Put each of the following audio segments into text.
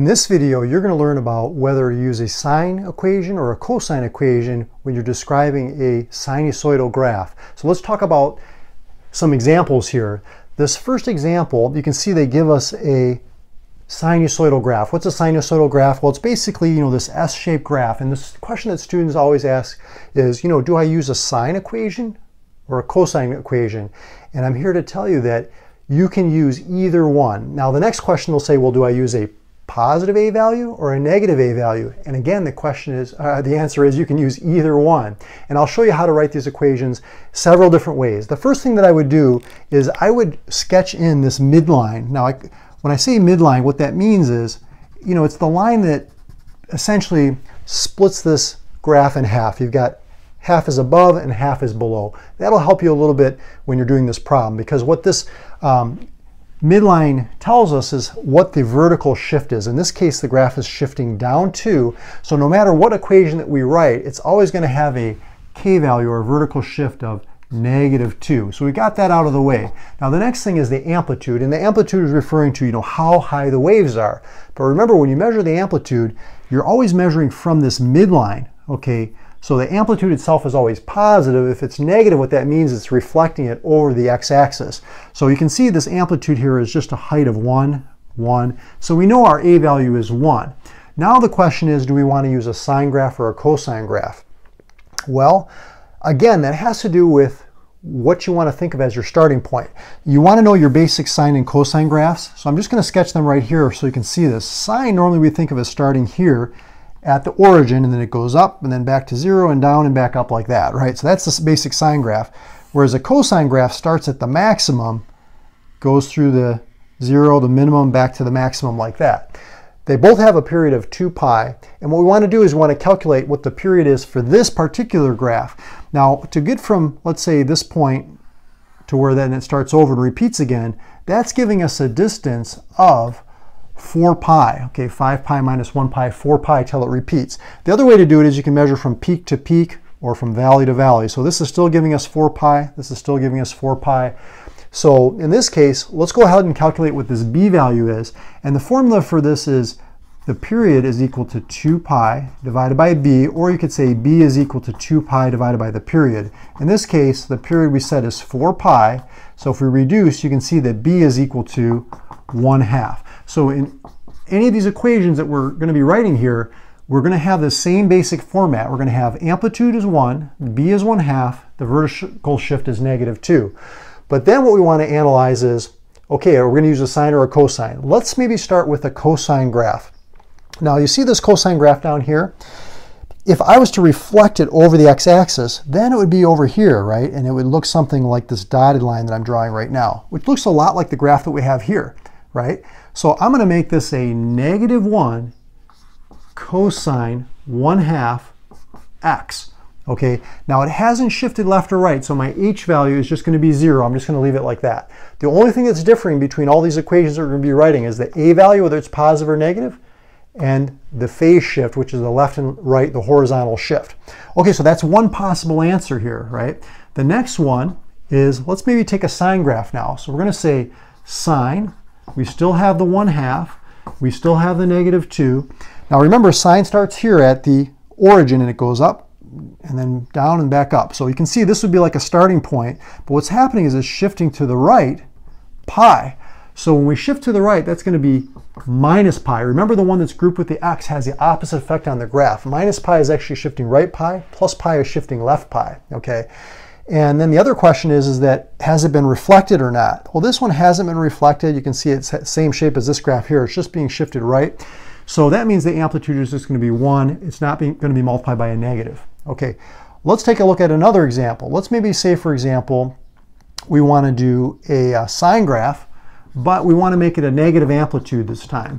In this video, you're going to learn about whether to use a sine equation or a cosine equation when you're describing a sinusoidal graph. So let's talk about some examples here. This first example, you can see they give us a sinusoidal graph. What's a sinusoidal graph? Well, it's basically, this S-shaped graph. And this question that students always ask is, do I use a sine equation or a cosine equation? And I'm here to tell you that you can use either one. Now, the next question will say, well, do I use a positive a value or a negative a value? And again, the question is, the answer is you can use either one. And I'll show you how to write these equations several different ways. The first thing that I would do is I would sketch in this midline. Now, when I say midline, what that means is, it's the line that essentially splits this graph in half. You've got half is above and half is below. That'll help you a little bit when you're doing this problem, because what this midline tells us is what the vertical shift is. In this case, the graph is shifting down too. So no matter what equation that we write, it's always going to have a k value or a vertical shift of -2. So we got that out of the way. Now the next thing is the amplitude, and the amplitude is referring to, how high the waves are. But remember, when you measure the amplitude, you're always measuring from this midline, okay? So the amplitude itself is always positive. If it's negative, what that means is it's reflecting it over the x-axis. So you can see this amplitude here is just a height of 1, 1. So we know our a value is 1. Now the question is, do we want to use a sine graph or a cosine graph? Well, again, that has to do with what you want to think of as your starting point. You want to know your basic sine and cosine graphs. So I'm just going to sketch them right here so you can see this. Sine, normally we think of as starting here at the origin, and then it goes up and then back to 0 and down and back up like that, right? So that's the basic sine graph. Whereas a cosine graph starts at the maximum, goes through the 0, the minimum, back to the maximum like that. They both have a period of 2 pi, and what we want to do is we want to calculate what the period is for this particular graph. Now, to get from, let's say, this point to where then it starts over and repeats again, that's giving us a distance of 4 pi, okay, 5 pi minus 1 pi, 4 pi till it repeats. The other way to do it is you can measure from peak to peak or from valley to valley. So this is still giving us 4 pi, this is still giving us 4 pi. So in this case, let's go ahead and calculate what this b value is. And the formula for this is the period is equal to 2 pi divided by b, or you could say b is equal to 2 pi divided by the period. In this case, the period we set is 4 pi. So if we reduce, you can see that b is equal to 1/2. So in any of these equations that we're going to be writing here, we're going to have the same basic format. We're going to have amplitude is 1, b is 1/2, the vertical shift is -2. But then what we want to analyze is, okay, are we going to use a sine or a cosine? Let's maybe start with a cosine graph. Now you see this cosine graph down here. If I was to reflect it over the x-axis, then it would be over here, right? And it would look something like this dotted line that I'm drawing right now, which looks a lot like the graph that we have here, right? So I'm going to make this a -1 cosine 1/2 x. Okay, now it hasn't shifted left or right, so my h value is just going to be 0. I'm just going to leave it like that. The only thing that's differing between all these equations that we're going to be writing is the a value, whether it's positive or negative, and the phase shift, which is the left and right, the horizontal shift. Okay, so that's one possible answer here, right? The next one is, let's maybe take a sine graph now. So we're going to say sine, we still have the 1/2, we still have the -2. Now remember, sine starts here at the origin and it goes up and then down and back up. So you can see this would be like a starting point, but what's happening is it's shifting to the right, pi. So when we shift to the right, that's going to be -pi. Remember, the one that's grouped with the x has the opposite effect on the graph. -pi is actually shifting right pi, +pi is shifting left pi, okay? And then the other question is that, has it been reflected or not? Well, this one hasn't been reflected. You can see it's the same shape as this graph here. It's just being shifted right. So that means the amplitude is just going to be 1. It's not going to be multiplied by a negative. Okay, let's take a look at another example. Let's maybe say, for example, we want to do a sine graph, but we want to make it a negative amplitude this time.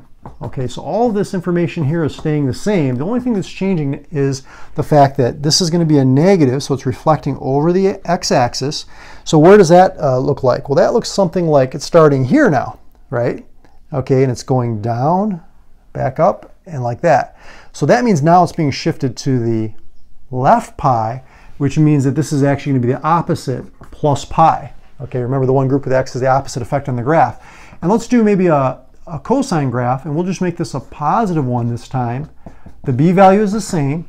Okay, so all of this information here is staying the same. The only thing that's changing is the fact that this is going to be a negative, so it's reflecting over the x-axis. So where does that look like? Well, that looks something like it's starting here now, right? Okay, and it's going down, back up, and like that. So that means now it's being shifted to the left pi, which means that this is actually going to be the opposite, +pi. Okay, remember, the one group with x is the opposite effect on the graph. And let's do maybe a a cosine graph, and we'll just make this a positive one this time. The b value is the same,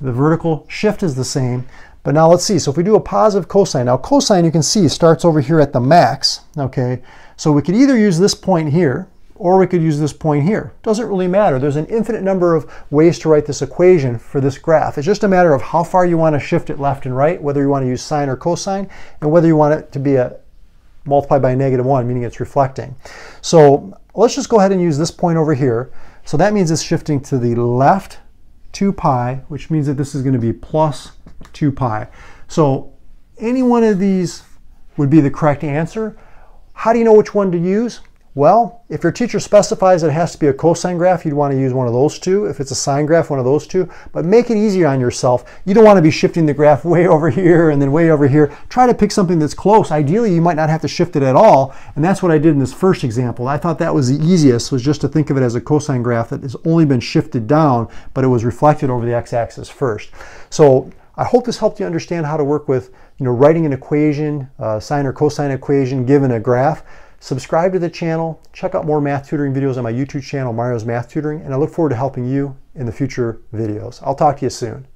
the vertical shift is the same, but now let's see. So if we do a positive cosine, now cosine, you can see, starts over here at the max, okay? So we could either use this point here, or we could use this point here. Doesn't really matter. There's an infinite number of ways to write this equation for this graph. It's just a matter of how far you want to shift it left and right, whether you want to use sine or cosine, and whether you want it to be a multiplied by a -1, meaning it's reflecting. So let's just go ahead and use this point over here. So that means it's shifting to the left 2 pi, which means that this is going to be plus 2 pi. So any one of these would be the correct answer. How do you know which one to use? Well, if your teacher specifies it has to be a cosine graph, you'd want to use one of those two. If it's a sine graph, one of those two. But make it easier on yourself. You don't want to be shifting the graph way over here and then way over here. Try to pick something that's close. Ideally, you might not have to shift it at all. And that's what I did in this first example. I thought that was the easiest, was just to think of it as a cosine graph that has only been shifted down, but it was reflected over the x-axis first. So I hope this helped you understand how to work with, writing an equation, sine or cosine equation given a graph. Subscribe to the channel, check out more math tutoring videos on my YouTube channel, Mario's Math Tutoring, and I look forward to helping you in the future videos. I'll talk to you soon.